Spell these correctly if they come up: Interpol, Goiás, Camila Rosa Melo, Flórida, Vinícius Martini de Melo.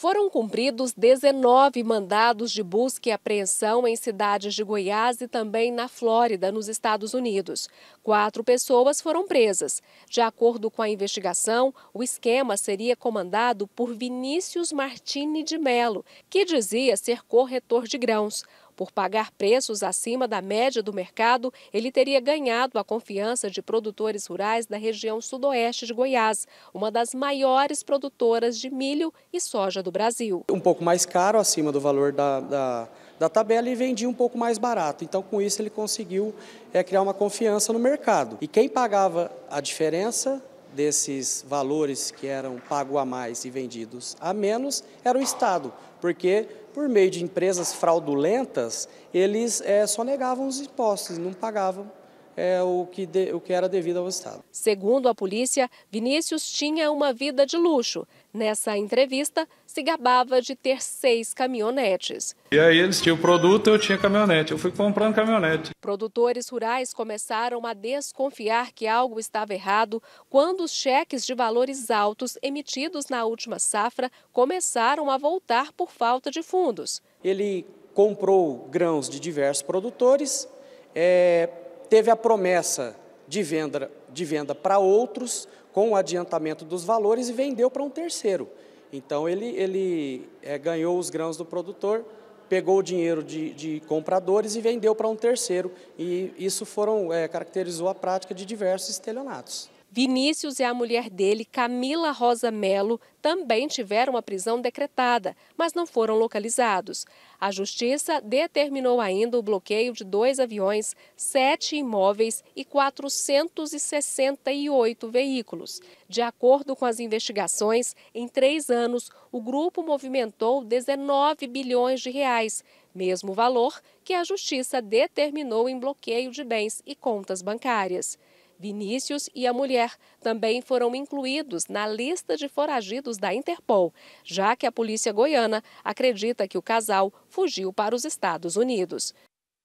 Foram cumpridos 19 mandados de busca e apreensão em cidades de Goiás e também na Flórida, nos Estados Unidos. 4 pessoas foram presas. De acordo com a investigação, o esquema seria comandado por Vinícius Martini de Melo, que dizia ser corretor de grãos. Por pagar preços acima da média do mercado, ele teria ganhado a confiança de produtores rurais da região sudoeste de Goiás, uma das maiores produtoras de milho e soja do Brasil. Um pouco mais caro, acima do valor da tabela, e vendia um pouco mais barato. Então, com isso, ele conseguiu criar uma confiança no mercado. E quem pagava a diferença desses valores que eram pagos a mais e vendidos a menos era o Estado, porque por meio de empresas fraudulentas eles só negavam os impostos, não pagavam o que era devido ao Estado. Segundo a polícia, Vinícius tinha uma vida de luxo. Nessa entrevista, se gabava de ter 6 caminhonetes. E aí eles tinham produto, eu tinha caminhonete, eu fui comprando caminhonete. Produtores rurais começaram a desconfiar que algo estava errado quando os cheques de valores altos emitidos na última safra começaram a voltar por falta de fundos. Ele comprou grãos de diversos produtores, teve a promessa de venda para outros com o adiantamento dos valores e vendeu para um terceiro. Então ele ganhou os grãos do produtor, pegou o dinheiro de compradores e vendeu para um terceiro. E isso caracterizou a prática de diversos estelionatos. Vinícius e a mulher dele, Camila Rosa Melo, também tiveram a prisão decretada, mas não foram localizados. A Justiça determinou ainda o bloqueio de 2 aviões, 7 imóveis e 468 veículos. De acordo com as investigações, em 3 anos, o grupo movimentou 19 bilhões de reais, mesmo valor que a Justiça determinou em bloqueio de bens e contas bancárias. Vinícius e a mulher também foram incluídos na lista de foragidos da Interpol, já que a polícia goiana acredita que o casal fugiu para os Estados Unidos.